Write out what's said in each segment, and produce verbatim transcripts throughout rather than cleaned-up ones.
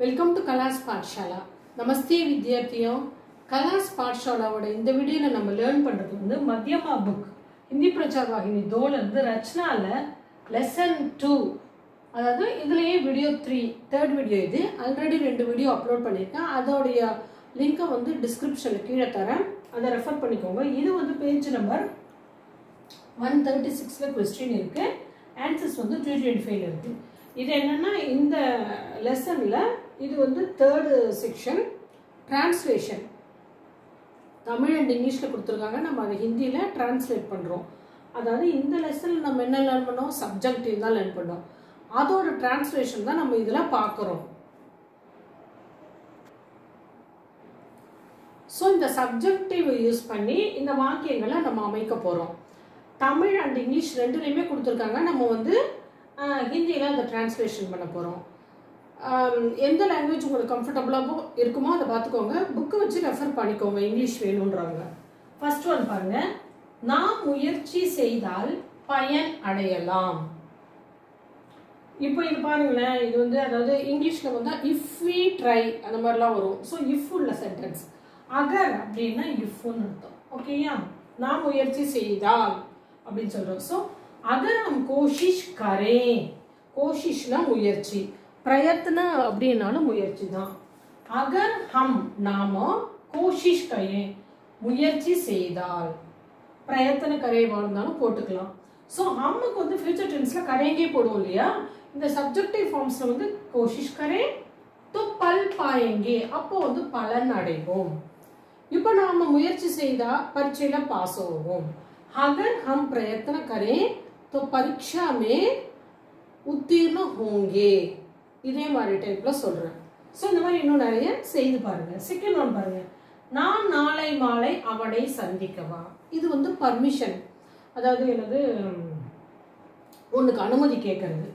Welcome to class पाठशाला नमस्ते विद्यार्थियों कलास पाठशाला वोड इंद वीडियो நம்ம லேர்ன் பண்றது வந்து மத்யமா புக் हिंदी பிரச்சார வாகினி தோல இருந்து ரச்சனால லெசன் टू அதாவது இதுலயே வீடியோ थ्री थर्ड வீடியோ இது ஆல்ரெடி ரெண்டு வீடியோ அப்லோட் பண்ணிருக்கேன் அதோட லிங்கை வந்து டிஸ்கிரிப்ஷன்ல கீழ தரேன் அத ரெஃபர் பண்ணிக்கோங்க இது வந்து page number one thirty six ல क्वेश्चन இருக்கு ஆன்சர்ஸ் வந்து टू ट्वेंटी फाइव ல இருக்கு இது என்னன்னா இந்த லெசன்ல இது வந்து third section translation Tamil and இங்கிலீஷ்ல கொடுத்திருக்காங்க நம்ம அதை ஹிந்தியில டிரான்ஸ்லேட் பண்றோம் அதாவது இந்த லெசன்ல நம்ம என்ன லேர்ன் பண்ணோம் சப்ஜெக்ட் இத லேர்ன் பண்ணோம் அதோட டிரான்ஸ்லேஷன் தான் நம்ம இதல பார்க்கறோம் சோ இந்த சப்ஜெக்டிவ் யூஸ் பண்ணி இந்த வாக்கியங்களை நம்ம அமைக்க போறோம் தமிழ் அண்ட் இங்கிலீஷ் ரெண்டுலயுமே கொடுத்திருக்காங்க நம்ம வந்து हिंदी ट्रांसलेशन पड़ पोम एंत लांग्वेज कंफर्टेबलो पातको वे रेफर पाको इंग्लिश फर्स्ट वन पांग नाम मुयर्ची पयन अड़यलाम इतना इंग्लिश इफ वी ट्राई अंदमला वो सो इफ सेन्टेंस अगर अब इफ्तम ओके नाम मुयर्ची अब सो अगर हम कोशिश करें कोशिशना मुयर्ची प्रयत्न अब मुयर्ची अगर हम नाम कोशिश करें मुयर्ची प्रयत्न करें सो हम फ्यूचर टेंस करेंगे सब्जेक्टिव फॉर्म्स कोशिश करें तो पल पाएंगे अब पलन अड़ेवोम इप्पो नाम मुयर्ची परीक्षा पास होवोम अगर हम प्रयत्न करें तो परीक्षा में उत्तीर्ण होंगे इधे मारे टाइप ला सोल रहा सो नमर इन्हों नारे सेइद पारंगे सेकंड वन पारंगे नाम नाले माले अवडे संधिकवा इधर वंदु परमिशन अदादु इलादु उनका अनुमति क्या करेंगे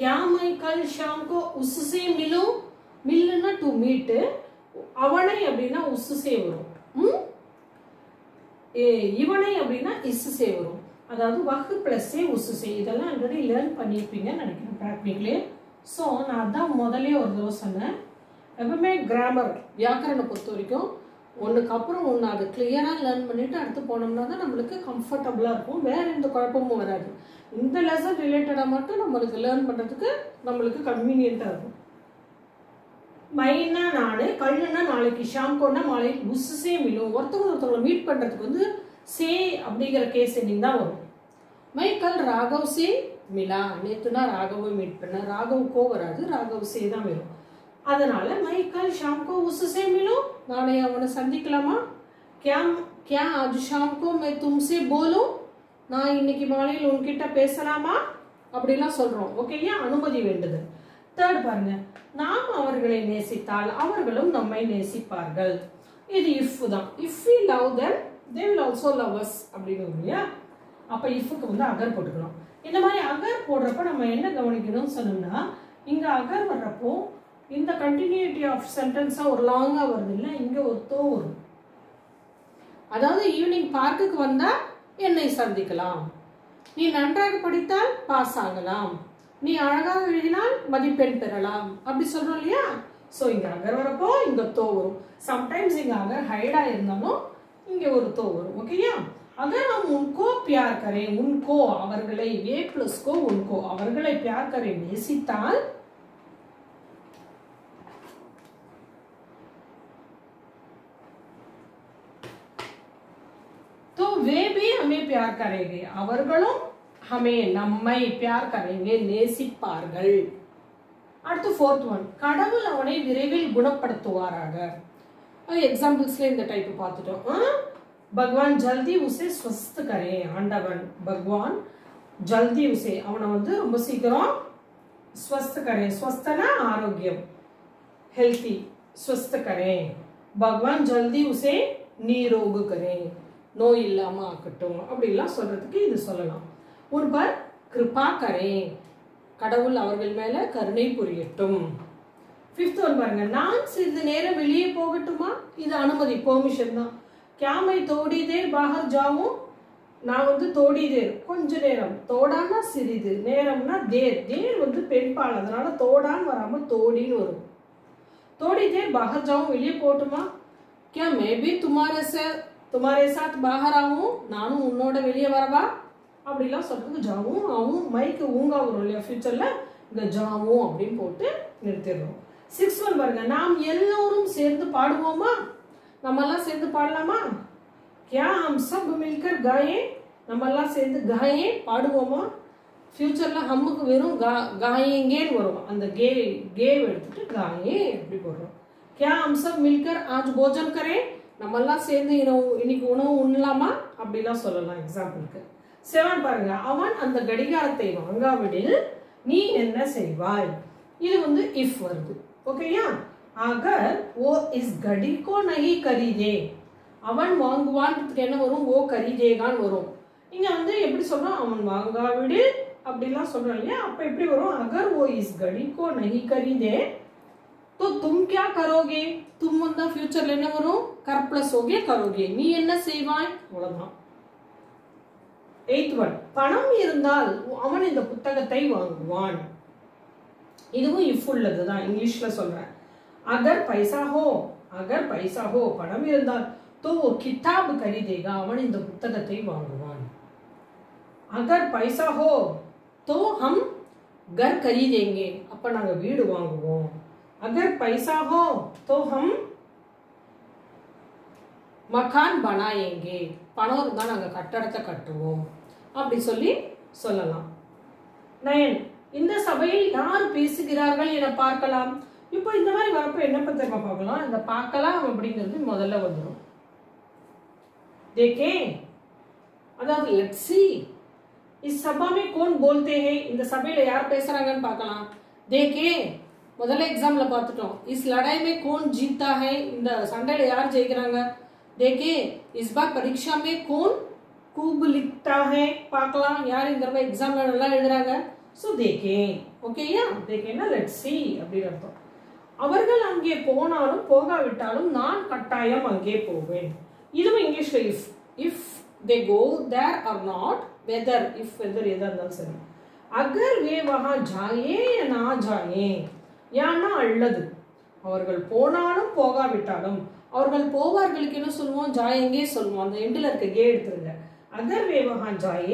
क्या मैं कल शाम को उससे मिलूं मिलना टू मीट अवडे अभी ना उससे वरो हम्म ए इवने अभी ना इससे वरो அதாவது வகு + உஸ்ஸே இதெல்லாம் ஆல்ரெடி லேர்ன் பண்ணிருப்பீங்கன்னு நினைக்கிறேன் பிராக்டிகலி சோ நான் அத முதல்லயே ஒரு தடவை சொன்னேன் எப்பவுமே கிராமர் व्याकरण பொறுத்தவரைக்கும் ஒண்ணுக்கு அப்புறம் ஒண்ணு அது கிளியரா லேர்ன் பண்ணிட்டு அடுத்து போனோம்னா தான் நமக்கு கம்ஃபர்ட்டபிளா இருக்கும் வேற எந்த குழப்பமும் வராது இந்த லெசன் ரிலேட்டடா மட்டும் நமக்கு லேர்ன் பண்றதுக்கு நமக்கு கன்வீனியன்ட்டா இருக்கும் மைனா நானே கல்லுனா நாளைக்கு ஷாம் கொண்ட மாலை உஸ்ஸே மிலும் ஒருத்தங்க ஒருத்தங்க மீட் பண்றதுக்கு வந்து से अभी केस वो मैं कल राघव से मिला नेतना राघव मीट पड़ा राघव को वरा राघव से मैं कल शाम को उससे मिलूं नाने संधिकलामा क्या क्या आज शाम को मैं तुमसे बोलूं ना इनकी माले उनकिट्टा पेसलामा अब ओके अनुमति वेंडुदु थर्ड पारुंगा नाम अवर्गले नेसिताल अवर्गलुम नम्मै नेसिपार्गल इदु if the if we love them they will also love us அப்படிங்கறியா அப்ப இஃப்க்கு வந்து அகர் போடுறோம் இந்த மாதிரி அகர் போடுறப்ப நம்ம என்ன கவனிக்கணும் சொன்னோம்னா இங்க அகர் வரப்போ இந்த கண்டினியூட்டி ஆஃப் சென்டென்ஸா ஒரு லாங்கா வருது இல்ல இங்க ஒத்தோ வரும் அதாவது ஈவினிங் பார்க்குக்கு வந்தா என்னை சந்திக்கலாம் நீ நன்றாக படித்தால் பாஸ் ஆகலாம் நீ அழகாக எழுதினால் மதிப்பெண் பெறலாம் அப்படி சொல்றோம்லையா சோ இங்க அகர் வரப்போ இங்க ஒத்தோ வரும் sometimes இங்க அகர் ஹைடா இருந்தாலும் இங்க ஒரு தோ வரும் ஓகேயா अगर हम उनको प्यार करें उनको அவர்களை a plus को उनको அவர்களை प्यार करें நேசித்தால் तो वे भी हमें प्यार करेंगे அவர்களும் हमें நம்மை प्यार करेंगे நேசிப்பார்கள் அடுத்து फोर्थ वन கடவுள் அவனை விரைவில் குணப்படுத்துவாராக एग्जाम्पल्स इन टाइप पातुटोम भगवान जल्दी उसे स्वस्थ करें आंडवन भगवान जल्दी उसे रोम सीक्रम स्वस्थ करें स्वस्थना आरोग्यम हेल्थी स्वस्थ करें भगवान जल्दी उसे नीरोग करें नो इल्लामा आकट्टुम अब சொல்றதுக்கு இது சொல்லலாம் उन पर कृपा करें கடவுள் அவர்கள் மேல கருணை புரியட்டும் फिफ्थ वन பாருங்க நான் சிறிது நேரம் வெளியே போகட்டுமா இது அனுமதி பெர்மிஷன் தான் क्या मैं थोड़ी देर बाहर जाऊं நான் வந்து थोड़ी देर கொஞ்ச நேரம் தோடானா சிறிது நேரம்னா தேர் தேர் வந்து பெண்பால் அதனால தோடான் வராம தோடின்னு வரும் थोड़ी देर बाहर जाऊं इलिय कोर्ट में, क्या मैं भी तुम्हारे से तुम्हारे साथ बाहर आऊं, नानू उन्नोड வெளிய வரவா அப்படிலாம் சொல்லுங்க ஜாவும் ஆவும் மைக் ஊங்க வரும் இல்ல ஃபியூச்சர்ல கஜாவும் அப்படி போட்டு நிறுத்திடுறோம். छह एक பாருங்க நாம் எல்லாரும் சேர்ந்து பாடுவோமா, நம்ம எல்லாம் சேர்ந்து பாடலாமா, क्या हम सब मिलकर गाएं, நம்ம எல்லாம் சேர்ந்து गाएं பாடுவோமா, ஃபியூச்சர்ல நமக்கு வெறும் गाएंगेன்னு வரும், அந்த கே கே எடுத்துட்டு गाएं அப்படி போடுறோம். क्या हम सब मिलकर आज भोजन करें, नमला சேர்ந்து இன்னைக்கு உணவு உண்ணலாமா அப்படினா சொல்லலாம். எக்ஸாம்பிளுக்கு सात பாருங்க அவன் அந்த கடிகாரத்தை வாங்காவிடில் நீ என்ன செய்வாய், இது வந்து if வருது ஓகேயா. अगर वो इस घड़ी को नहीं खरीदे, அவன் வாங்குவான்ன்றதுக்கு என்ன வரும், वो खरीदेगाன்னு வரும். இங்க வந்து எப்படி சொல்றோம், அவன் வாங்காவிடில் அப்படினா சொல்றோம் இல்லையா. அப்ப எப்படி வரும், अगर वो इस घड़ी को नहीं खरीदे तो तुम क्या करोगे, तुम अंदर फ्यूचर लेने वरो कर प्लस हो गए करोगे, नी என்ன செய்வாய் அவ்வளவுதான். आठवां பணம் இருந்தால் அவன் இந்த புத்தகத்தை வாங்குவான், இதுவும் if உள்ளதுதான் இங்கிலீஷ்ல சொல்றேன். अगर पैसा हो, अगर पैसा हो பணம் இருந்தால் तो वो किताब खरीदेगा, அவன் இந்த புத்தகத்தை வாங்குவான். अगर पैसा हो तो हम घर खरीदेंगे, அப்ப நாங்க வீடு வாங்குவோம். अगर पैसा हो तो हम मकान बनाएंगे, பணம் இருந்தா நாங்க கட்டடத்தை கட்டுவோம் அப்படி சொல்லி சொல்லலாம். நயன் இந்த சபையில் யார் பேசுகிறார்கள் என பார்க்கலாம். இப்போ இந்த மாதிரி வரப்ப என்ன பத்திரமா பார்க்கலாம், இந்த பார்க்கலாம் அப்படிங்கிறது முதல்ல வந்துரும். देखें அதாவது let's see इस सभा में कौन बोलते हैं, இந்த சபையில யார் பேசுறாங்கன்னு பார்க்கலாம். देखें முதல்ல एग्जामல பார்த்துட்டோம். इस लड़ाई में कौन जीतता है, இந்த சண்டையில யார் ஜெயிக்கறாங்க. देखिए इस बार परीक्षा में कौन खूब लिखता है பார்க்கலாம், யார் இந்த தடவை एग्जामல நல்லா எழுதுறாங்க. சோ देखें ஓகேயா, देखेना लेट्स सी அப்படி அர்த்தம். அவர்கள் அங்கே போனாலும் போகாவிட்டாலும் நான் கட்டாயம் அங்கே போவேன், இதுவும் இங்கிலீஷ்ல if if they go there or not, whether if whether எதனால சரி. अगर वे वहां जाए या ना जाए, याना अल्लदु அவர்கள் போனாலும் போகாவிட்டாலும், அவர்கள் போவார்களுக்கு என்ன சொல்வோம், जाएंगे சொல்வோம். அந்த எண்ட்ல இருக்க கே எடுத்துங்க, अगर वे वहां जाए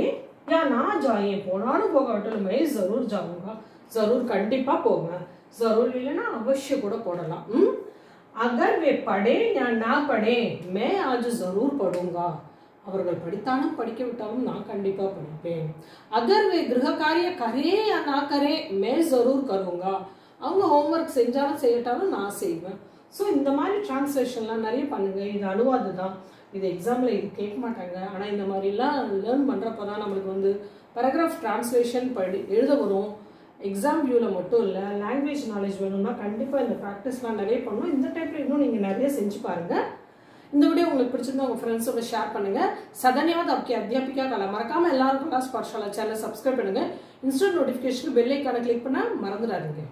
या ना जाए, போனாலும் போகாவிட்டாலும் मैं जरूर जाऊंगा, जरूर கண்டிப்பா போவேன், जरूर இல்லனா अवश्य கூட போடலாம். अगर वे पढ़े या ना पढ़े, मैं आज जरूर पढ़ूंगा, அவர்கள் படித்தாலும் படிக்கவிட்டாலும் நான் கண்டிப்பா படிப்பேன். अगर वे गृह कार्य करे या ना करे, मैं जरूर करूंगा, அவங்க ஹோம்வொர்க் செஞ்சாலும் செய்யட்டாலும் நான் செய்வேன். ஸோ இந்த மாதிரி டிரான்ஸ்லேஷன்லாம் நிறைய பண்ணுங்க, இது அனுவாது தான், இது எக்ஸாமில் இது கேட்க மாட்டாங்க. ஆனால் இந்த மாதிரிலாம் லேர்ன் பண்ணுறப்ப தான் நம்மளுக்கு வந்து பேராகிராஃப் டிரான்ஸ்லேஷன் படி எழுத வரும். எக்ஸாம் வியூவில் மட்டும் இல்லை, லாங்குவேஜ் நாலேஜ் வேணும்னா கண்டிப்பாக இந்த ப்ராக்டிஸ்லாம் நிறைய பண்ணணும். இந்த டைப்பில் இன்னும் நீங்கள் நிறைய செஞ்சு பாருங்கள். இந்த வீடியோ உங்களுக்கு பிடிச்சிருந்தா உங்கள் ஃப்ரெண்ட்ஸோட ஷேர் பண்ணுங்கள். சதன்யவாத் आपकी अध्यापिका कला, மறக்காமல் எல்லாரும் கலாஸ் பாட்சாலா சேனலை சப்ஸ்கிரைப் பண்ணுங்கள். இன்ஸ்டன்ட் நோட்டிஃபிகேஷன் பெல் ஐகானை கிளிக் பண்ணால் மறந்துடாதீங்க.